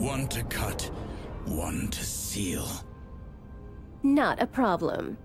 One to cut, one to seal. Not a problem.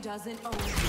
Doesn't own you.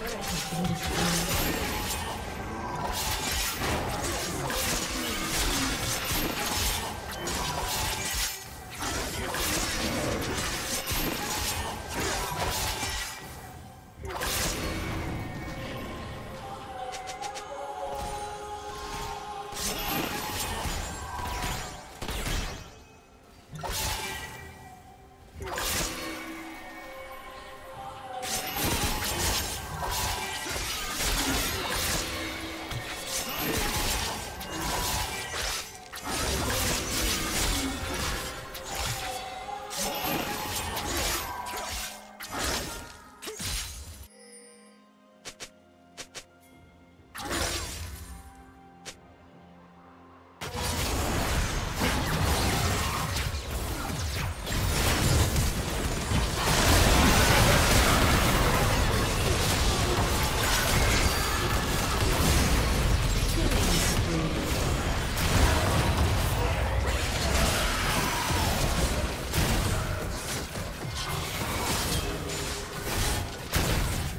turret has been destroyed.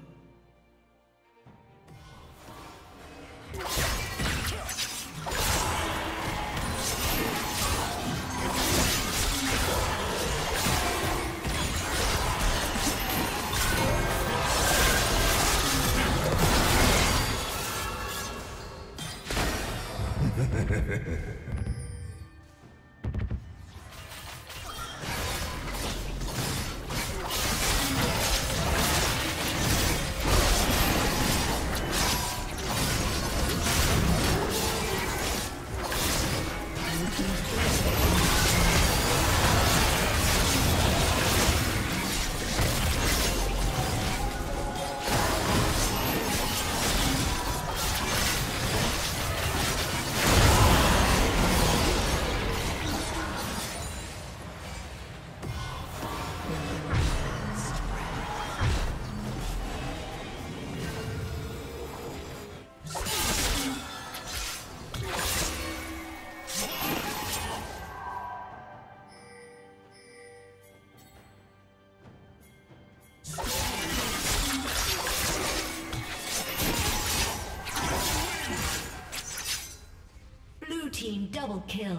Double kill.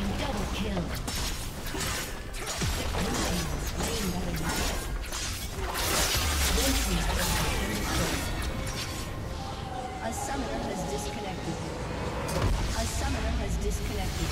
A summoner has disconnected.